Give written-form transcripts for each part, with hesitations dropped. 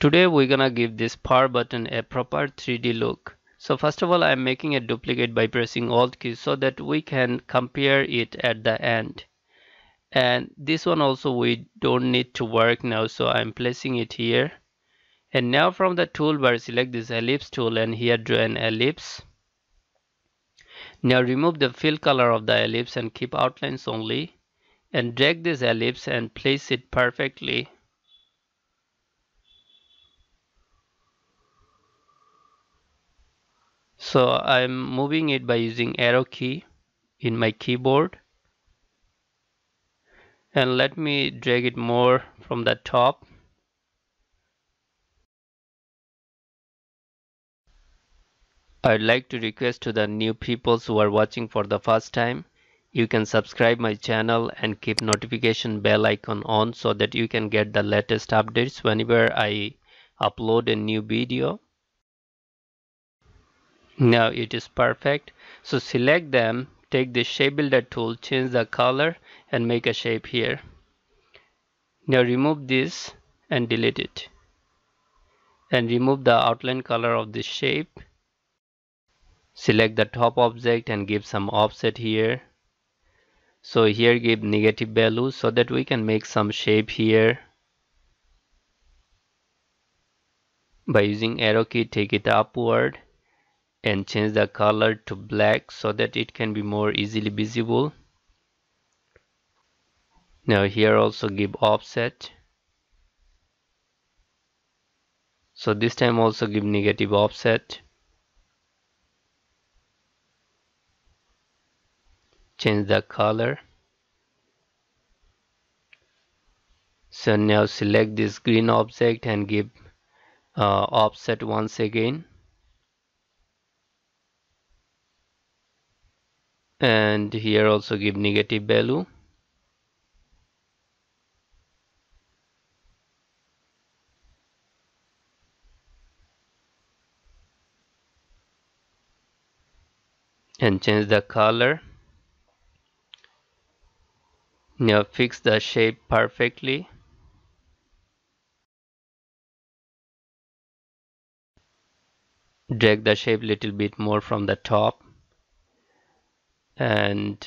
Today we're gonna give this power button a proper 3D look. So first of all, I'm making a duplicate by pressing Alt key so that we can compare it at the end. And this one also we don't need to work now, so I'm placing it here. And now from the toolbar, select this ellipse tool and here draw an ellipse. Now remove the fill color of the ellipse and keep outlines only. And drag this ellipse and place it perfectly. So I'm moving it by using arrow key in my keyboard. And let me drag it more from the top. I'd like to request to the new people who are watching for the first time, you can subscribe my channel and keep notification bell icon on so that you can get the latest updates whenever I upload a new video. Now it is perfect. So select them, take the shape builder tool, change the color and make a shape here. Now remove this and delete it. And remove the outline color of this shape. Select the top object and give some offset here. So here give negative value so that we can make some shape here. By using arrow key, take it upward. And change the color to black so that it can be more easily visible. Now here also give offset. So this time also give negative offset. Change the color. So now select this green object and give offset once again. And here also give negative value. And change the color. Now fix the shape perfectly. Drag the shape little bit more from the top. And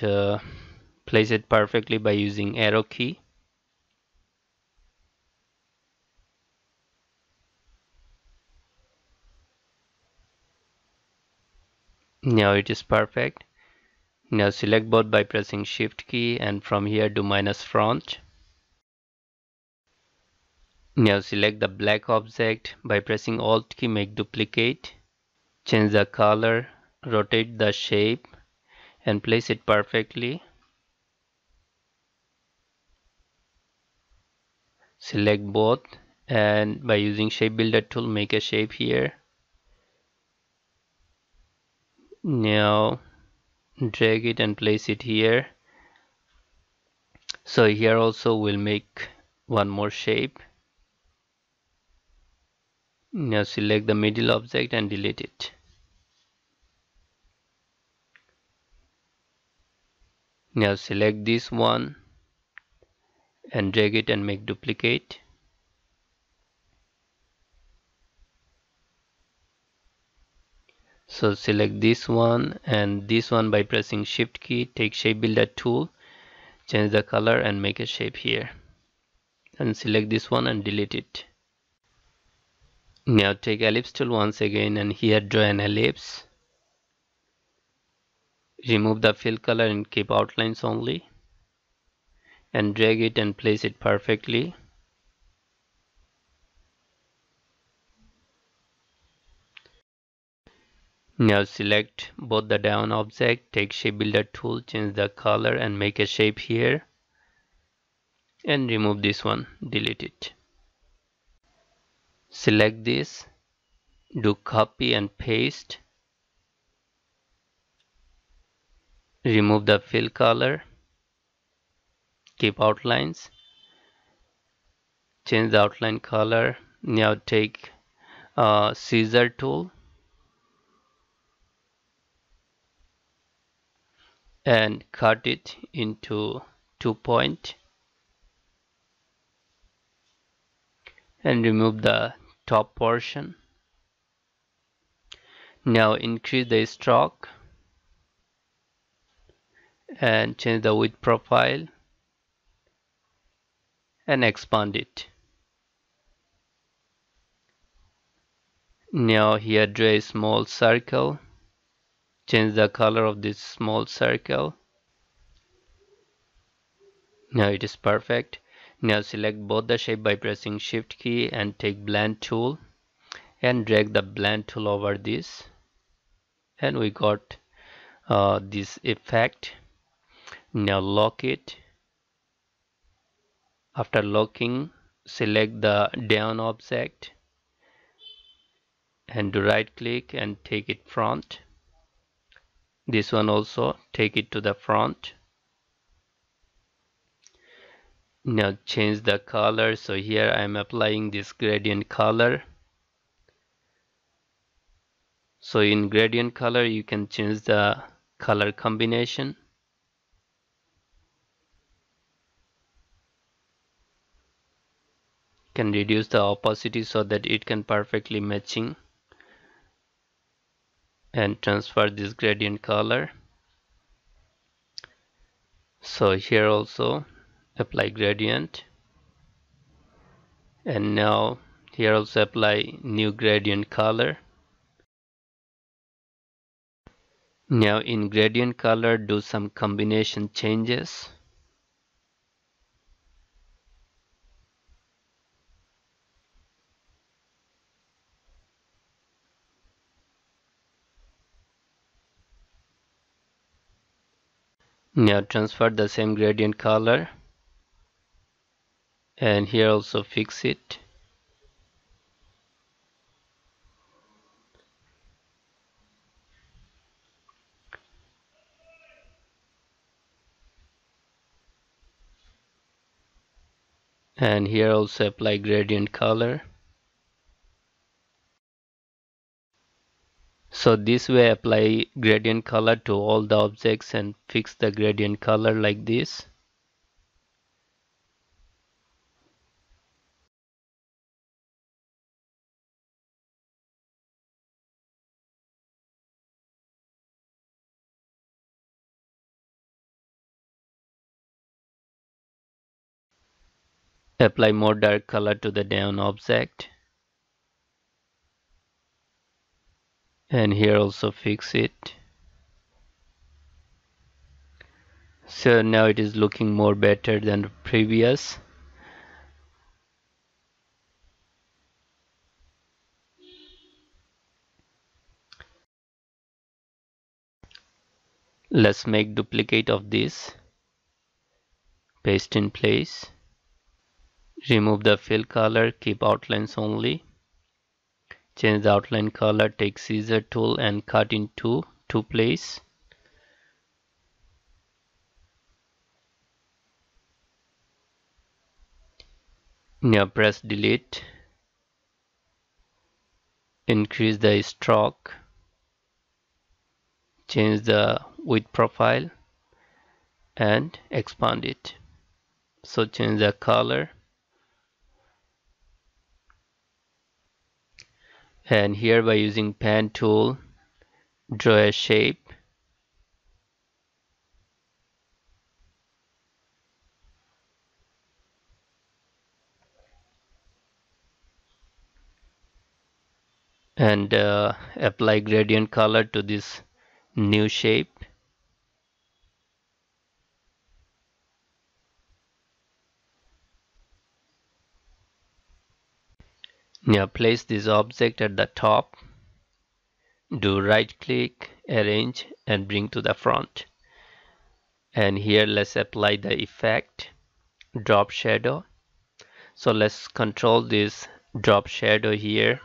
place it perfectly by using arrow key. Now it is perfect. Now select both by pressing shift key and from here do minus front. Now select the black object by pressing Alt key, make duplicate. Change the color, rotate the shape. And place it perfectly. Select both and by using shape builder tool make a shape here. Now drag it and place it here. So here also we'll make one more shape. Now select the middle object and delete it. Now select this one and drag it and make duplicate. So select this one and this one by pressing shift key, take shape builder tool, change the color and make a shape here. And select this one and delete it. Now take ellipse tool once again and here draw an ellipse. Remove the fill color and keep outlines only and drag it and place it perfectly. Now select both the down object, take shape builder tool, change the color and make a shape here and remove this one, delete it. Select this, do copy and paste. Remove the fill color, keep outlines, change the outline color. Now take scissor tool and cut it into 2 points and remove the top portion. Now increase the stroke and change the width profile and expand it. Now here draw a small circle, change the color of this small circle. Now it is perfect. Now select both the shape by pressing shift key and take blend tool and drag the blend tool over this, and we got this effect. Now lock it. After locking, select the down object and do right click and take it front. This one also, take it to the front. Now change the color. So here I am applying this gradient color. So in gradient color you can change the color combination. Can reduce the opacity so that it can perfectly matching, and transfer this gradient color. So here also apply gradient, and now here also apply new gradient color. Now in gradient color do some combination changes. Now transfer the same gradient color and here also fix it. And here also apply gradient color. So this way apply gradient color to all the objects and fix the gradient color like this. Apply more dark color to the down object. And here also fix it. So now it is looking more better than the previous. Let's make duplicate of this. Paste in place. Remove the fill color, keep outlines only. Change the outline color, take scissor tool and cut in two places. Now press delete. Increase the stroke. Change the width profile and expand it. So change the color. And here by using pen tool, draw a shape. And apply gradient color to this new shape. Now place this object at the top, do right click, arrange and bring to the front. And here let's apply the effect, drop shadow. So let's control this drop shadow here.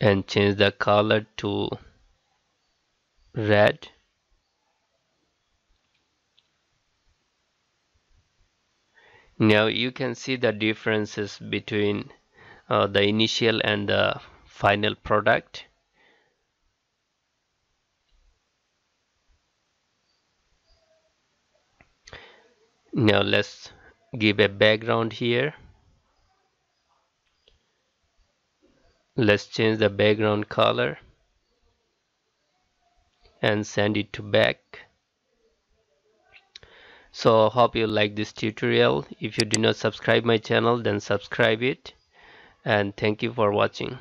And change the color to red. Now you can see the differences between the initial and the final product. Now let's give a background here. Let's change the background color and send it to back. So hope you like this tutorial. If you do not subscribe my channel, then subscribe it, and thank you for watching.